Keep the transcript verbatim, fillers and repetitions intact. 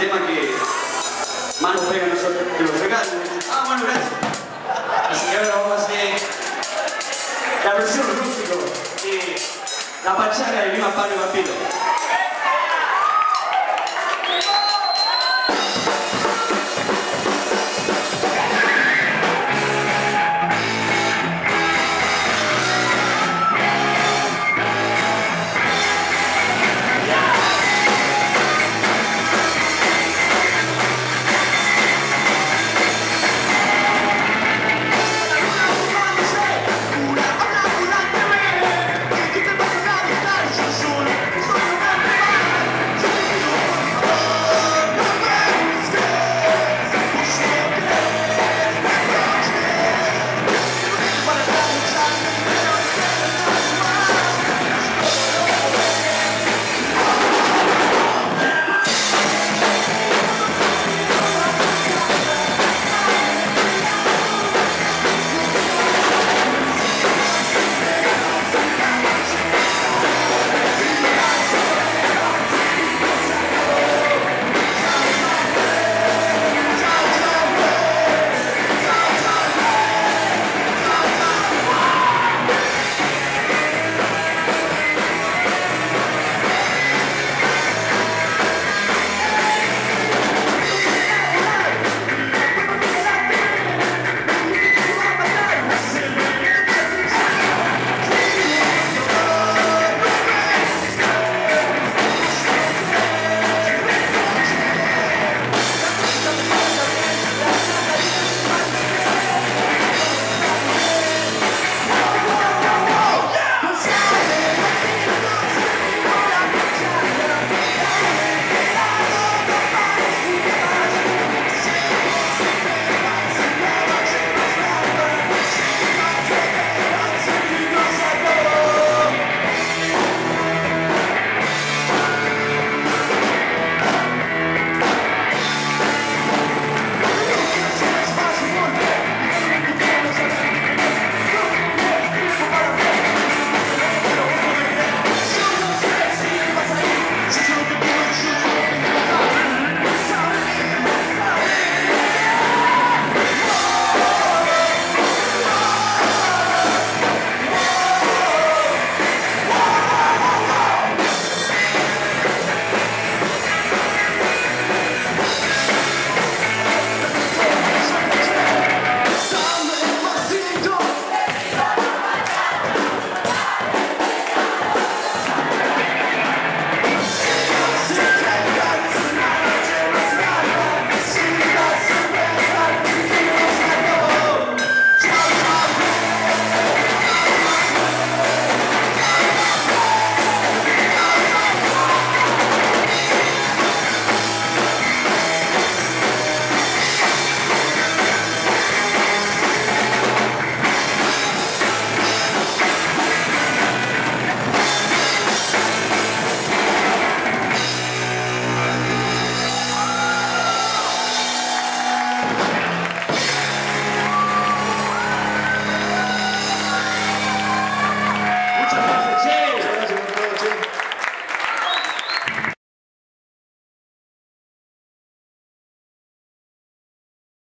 el tema que más nos pega a nosotros, que nos pega. Ah, bueno, gracias. Así que ahora vamos a hacer la versión rústico de la pachanga de Viva Pablo Vampiro.